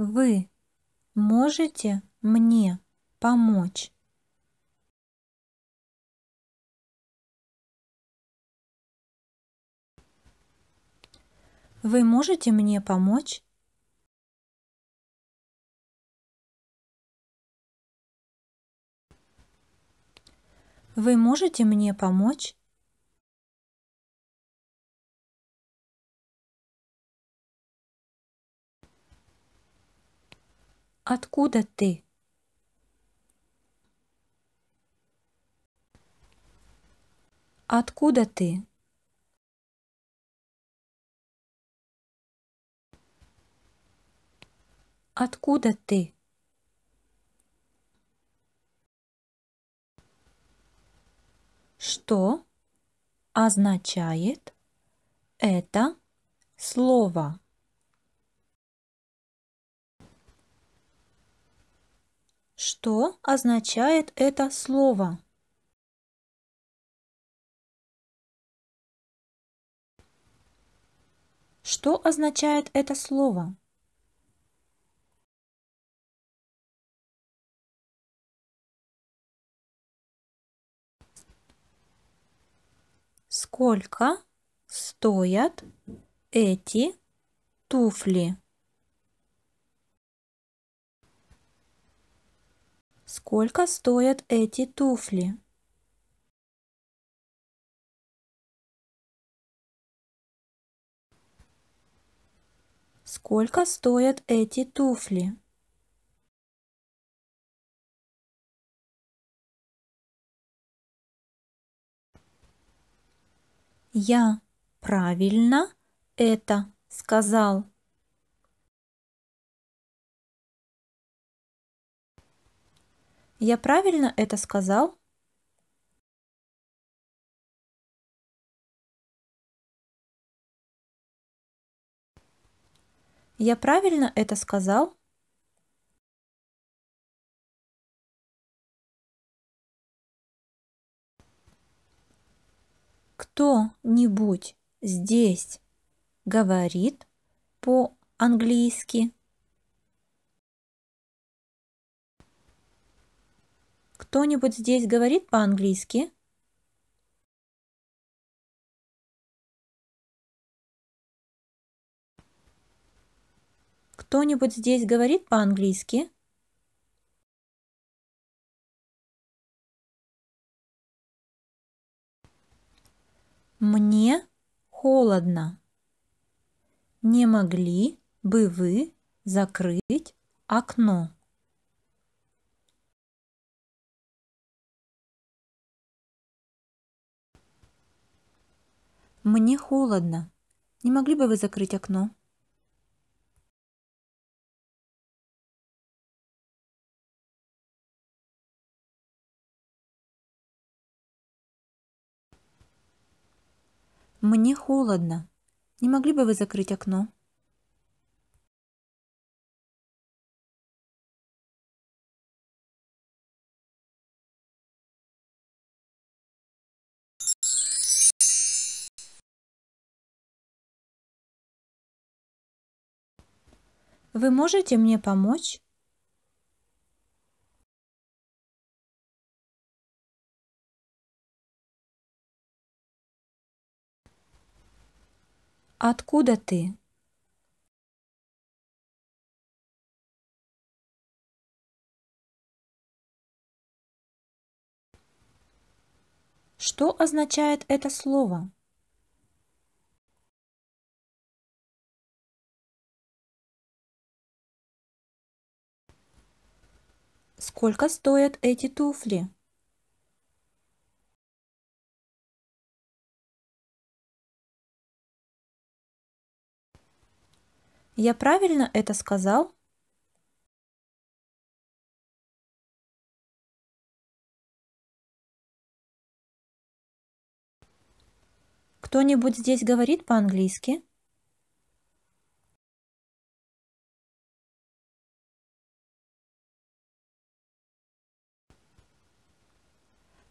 Вы можете мне помочь? Вы можете мне помочь? Вы можете мне помочь? Откуда ты? Откуда ты? Откуда ты? Что означает это слово? Что означает это слово? Что означает это слово? Сколько стоят эти туфли? Сколько стоят эти туфли? Сколько стоят эти туфли? Я правильно это сказал. Я правильно это сказал? Я правильно это сказал? Кто-нибудь здесь говорит по-английски? Кто-нибудь здесь говорит по-английски? Кто-нибудь здесь говорит по-английски? Мне холодно. Не могли бы вы закрыть окно? Мне холодно. Не могли бы вы закрыть окно? Мне холодно. Не могли бы вы закрыть окно? Вы можете мне помочь? Откуда ты? Что означает это слово? Сколько стоят эти туфли? Я правильно это сказал? Кто-нибудь здесь говорит по-английски?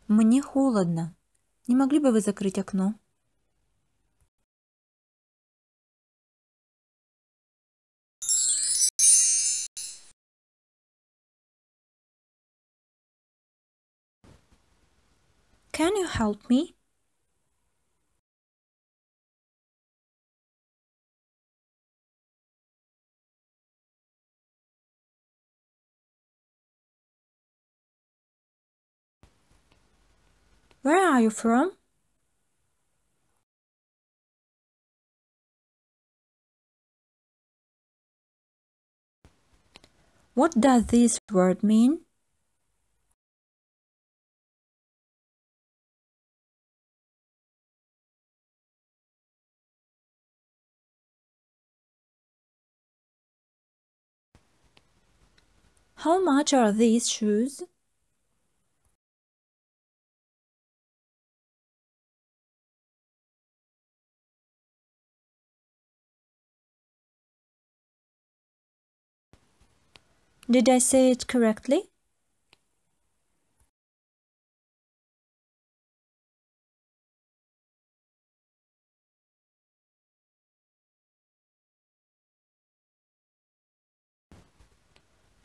Мне холодно. Не могли бы вы закрыть окно? Can you help me? Where are you from? What does this word mean? How much are these shoes? Did I say it correctly?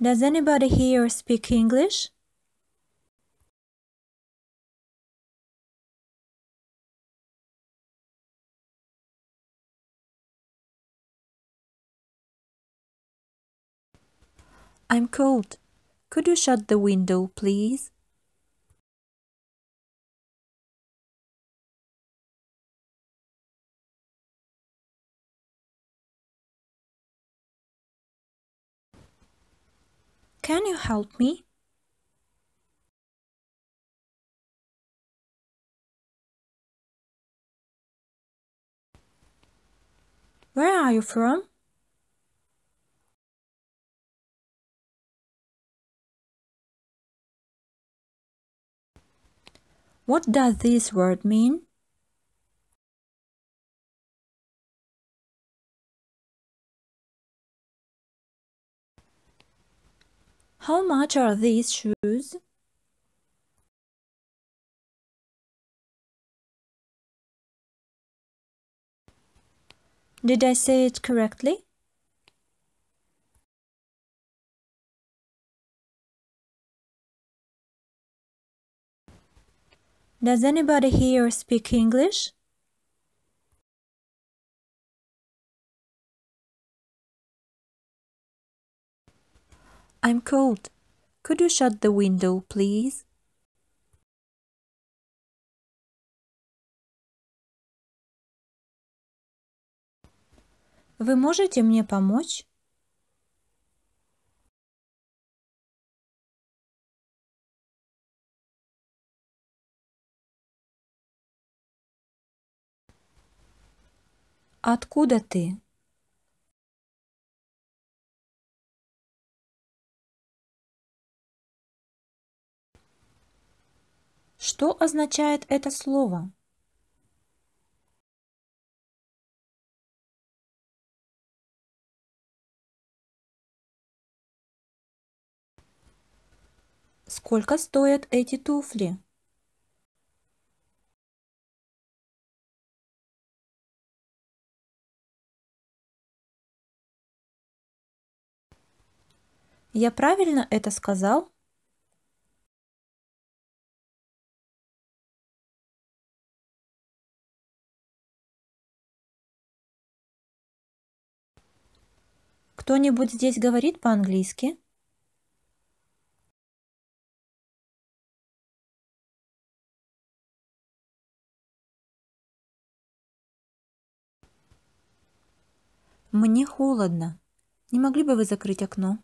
Does anybody here speak English? I'm cold. Could you shut the window, please? Can you help me? Where are you from? What does this word mean? How much are these shoes? Did I say it correctly? Does anybody here speak English? I'm cold. Could you shut the window, please? Вы можете мне помочь? Откуда ты? Что означает это слово? Сколько стоят эти туфли? Я правильно это сказал? Кто-нибудь здесь говорит по-английски? Мне холодно. Не могли бы вы закрыть окно?